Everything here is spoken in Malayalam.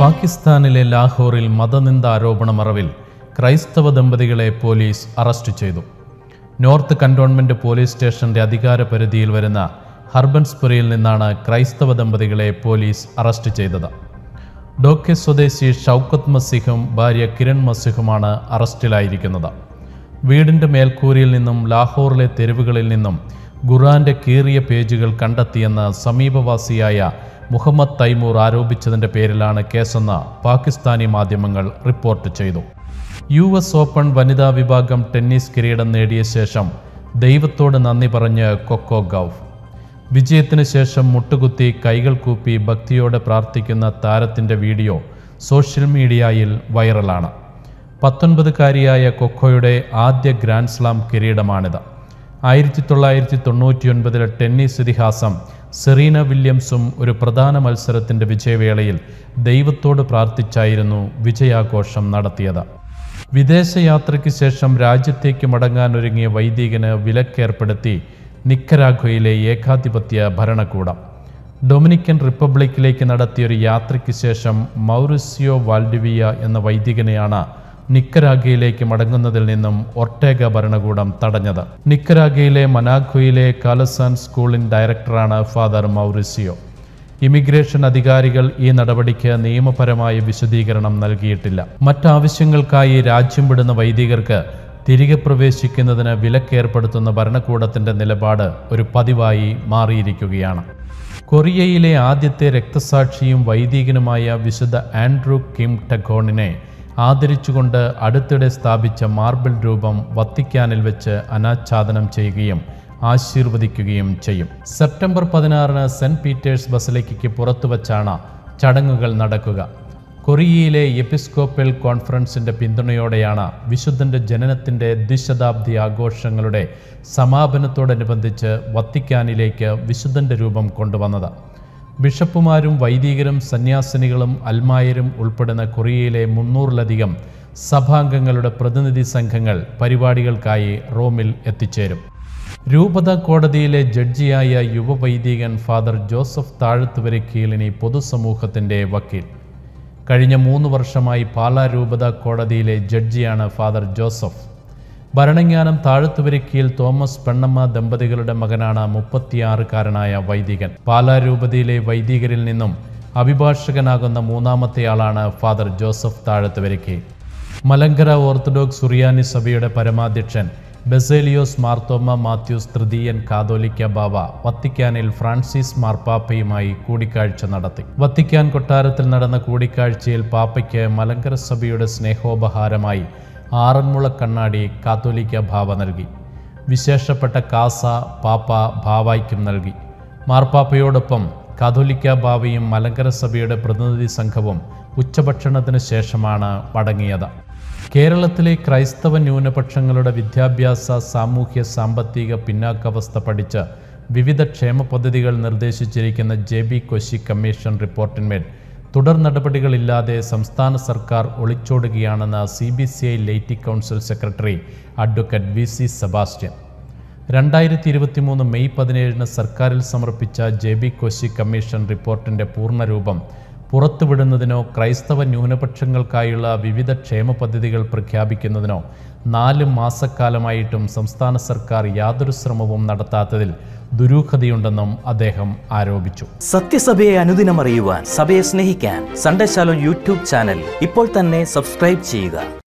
പാകിസ്ഥാനിലെ ലാഹോറിൽ മതനിന്ദ ആരോപണമറവിൽ ക്രൈസ്തവ ദമ്പതികളെ പോലീസ് അറസ്റ്റ് ചെയ്തു. നോർത്ത് കന്റോൺമെന്റ് പോലീസ് സ്റ്റേഷന്റെ അധികാര പരിധിയിൽ വരുന്ന ഹർബൻസ്പുരയിൽ നിന്നാണ് ക്രൈസ്തവ ദമ്പതികളെ പോലീസ് അറസ്റ്റ് ചെയ്തത്. ഡോക്കെ സ്വദേശി ഷൗക്കത്ത് മസിഹും ഭാര്യ കിരൺ മസിഹുമാണ് അറസ്റ്റിലായിരിക്കുന്നത്. വീടിൻ്റെ മേൽക്കൂരയിൽ നിന്നും ലാഹോറിലെ തെരുവുകളിൽ നിന്നും ഖുർആന്റെ കീറിയ പേജുകൾ കണ്ടെത്തിയെന്ന് സമീപവാസിയായ മുഹമ്മദ് തൈമൂർ ആരോപിച്ചതിൻ്റെ പേരിലാണ് കേസെന്ന് പാകിസ്ഥാനി മാധ്യമങ്ങൾ റിപ്പോർട്ട് ചെയ്തു. US Open വനിതാ വിഭാഗം ടെന്നീസ് കിരീടം നേടിയ ശേഷം ദൈവത്തോട് നന്ദി പറഞ്ഞ് കൊക്കോ ഗൌഫ്. വിജയത്തിന് ശേഷം മുട്ടുകുത്തി കൈകൾ കൂപ്പി ഭക്തിയോടെ പ്രാർത്ഥിക്കുന്ന താരത്തിൻ്റെ വീഡിയോ സോഷ്യൽ മീഡിയയിൽ വൈറലാണ്. 19-കാരിയായ കൊക്കോയുടെ ആദ്യ ഗ്രാൻഡ് സ്ലാം കിരീടമാണിത്. 1999 ടെന്നീസ് ഇതിഹാസം സെറീന വില്യംസും ഒരു പ്രധാന മത്സരത്തിൻ്റെ വിജയവേളയിൽ ദൈവത്തോട് പ്രാർത്ഥിച്ചായിരുന്നു വിജയാഘോഷം നടത്തിയത്. വിദേശയാത്രയ്ക്ക് ശേഷം രാജ്യത്തേക്ക് മടങ്ങാനൊരുങ്ങിയ വൈദികന് വിലക്കേർപ്പെടുത്തി നിക്കരാഗ്വയിലെ ഏകാധിപത്യ ഭരണകൂടം. ഡൊമിനിക്കൻ റിപ്പബ്ലിക്കിലേക്ക് നടത്തിയൊരു യാത്രയ്ക്ക് ശേഷം മൗറിസിയോ വാൽഡിവിയ എന്ന വൈദികനെയാണ് നിക്കരാഗ്വയിലേക്ക് മടങ്ങുന്നതിൽ നിന്നും ഒർട്ടേഗ ഭരണകൂടം തടഞ്ഞത്. നിക്കരാഗ്വയിലെ മനാഗ്വയിലെ കാലസാൻ സ്കൂളിൻ്റെ ഡയറക്ടറാണ് ഫാദർ മൗറിസിയോ. ഇമിഗ്രേഷൻ അധികാരികൾ ഈ നടപടിക്ക് നിയമപരമായ വിശദീകരണം നൽകിയിട്ടില്ല. മറ്റാവശ്യങ്ങൾക്കായി രാജ്യം വിടുന്ന വൈദികർക്ക് തിരികെ പ്രവേശിക്കുന്നതിന് വിലക്കേർപ്പെടുത്തുന്ന ഭരണകൂടത്തിൻ്റെ നിലപാട് ഒരു പതിവായി മാറിയിരിക്കുകയാണ്. കൊറിയയിലെ ആദ്യത്തെ രക്തസാക്ഷിയും വൈദികനുമായ വിശുദ്ധ ആൻഡ്രൂ കിം ടെഗോണിനെ ആദരിച്ചുകൊണ്ട് അടുത്തിടെ സ്ഥാപിച്ച മാർബിൾ രൂപം വത്തിക്കാനിൽ വെച്ച് അനാച്ഛാദനം ചെയ്യുകയും ആശീർവദിക്കുകയും ചെയ്യും. സെപ്റ്റംബർ 16 സെന്റ് പീറ്റേഴ്സ് ബസലിക്കയ്ക്ക് പുറത്തുവച്ചാണ് ചടങ്ങുകൾ നടക്കുക. കൊറിയയിലെ എപ്പിസ്കോപ്പൽ കോൺഫറൻസിൻ്റെ പിന്തുണയോടെയാണ് വിശുദ്ധൻ്റെ ജനനത്തിൻ്റെ ദ്വിശതാബ്ദി ആഘോഷങ്ങളുടെ സമാപനത്തോടനുബന്ധിച്ച് വത്തിക്കാനിലേക്ക് വിശുദ്ധൻ്റെ രൂപം കൊണ്ടുവന്നത്. ബിഷപ്പുമാരും വൈദികരും സന്യാസിനികളും അൽമായരും ഉൾപ്പെടുന്ന കൊറിയയിലെ 300-ലധികം സഭാംഗങ്ങളുടെ പ്രതിനിധി സംഘങ്ങൾ പരിപാടികൾക്കായി റോമിൽ എത്തിച്ചേരും. രൂപത കോടതിയിലെ ജഡ്ജിയായ യുവവൈദികൻ ഫാദർ ജോസഫ് താഴത്തുവരക്കീലിനി പൊതുസമൂഹത്തിൻ്റെ വക്കീൽ. കഴിഞ്ഞ 3 വർഷമായി പാലാ രൂപത കോടതിയിലെ ജഡ്ജിയാണ് father Joseph. Bharananganam Thazhathuvarakkeel Thomas Pennamma ദമ്പതികളുടെ മകനാണ് 36-കാരനായ വൈദികൻ. പാലാ രൂപതയിലെ വൈദികരിൽ നിന്നും അഭിഭാഷകനാകുന്ന 3-മത്തെയാളാണ് father Joseph Thazhathuvarakkeel. Malankara orthodox സുറിയാനി സഭയുടെ പരമാധ്യക്ഷൻ ബസേലിയോസ് മാർത്തോമ മാത്യൂസ് തൃതീയൻ കാതോലിക്ക ബാവ വത്തിക്കാനിൽ ഫ്രാൻസിസ് മാർപ്പാപ്പയുമായി കൂടിക്കാഴ്ച നടത്തി. വത്തിക്കാൻ കൊട്ടാരത്തിൽ നടന്ന കൂടിക്കാഴ്ചയിൽ പാപ്പയ്ക്ക് മലങ്കര സഭയുടെ സ്നേഹോപഹാരമായി ആറന്മുള കണ്ണാടി കാതോലിക്ക ബാവ നൽകി. വിശേഷപ്പെട്ട കാസ പാപ്പ ബാവായ്ക്കും നൽകി. മാർപ്പാപ്പയോടൊപ്പം കാതോലിക്ക ബാവയും മലങ്കര സഭയുടെ പ്രതിനിധി സംഘവും ഉച്ചഭക്ഷണത്തിന് ശേഷമാണ് മടങ്ങിയത്. കേരളത്തിലെ ക്രൈസ്തവ ന്യൂനപക്ഷങ്ങളുടെ വിദ്യാഭ്യാസ, സാമൂഹ്യ, സാമ്പത്തിക പിന്നാക്കാവസ്ഥ പഠിച്ച് വിവിധ ക്ഷേമ പദ്ധതികൾ നിർദ്ദേശിച്ചിരിക്കുന്ന JB Koshi കമ്മീഷൻ റിപ്പോർട്ടിന്മേൽ തുടർ നടപടികളില്ലാതെ സംസ്ഥാന സർക്കാർ ഒളിച്ചോടുകയാണെന്ന് CBCI laity council secretary advocate VC Sebastian 2023 May 17 സർക്കാരിൽ സമർപ്പിച്ച JB Koshi കമ്മീഷൻ റിപ്പോർട്ടിൻ്റെ പൂർണ്ണരൂപം പുറത്തുവിടുന്നതിനോ ക്രൈസ്തവ ന്യൂനപക്ഷങ്ങൾക്കായുള്ള വിവിധ ക്ഷേമ പദ്ധതികൾ പ്രഖ്യാപിക്കുന്നതിനോ 4 മാസക്കാലമായിട്ടും സംസ്ഥാന സർക്കാർ യാതൊരു ശ്രമവും നടത്താത്തതിൽ ദുരൂഹതയുണ്ടെന്നും അദ്ദേഹം ആരോപിച്ചു. സത്യസഭയെ അനുദിനം അറിയുവാൻ, സഭയെ സ്നേഹിക്കാൻ സൺഡേ ശാലോം YouTube ചാനൽ ഇപ്പോൾ തന്നെ സബ്സ്ക്രൈബ് ചെയ്യുക.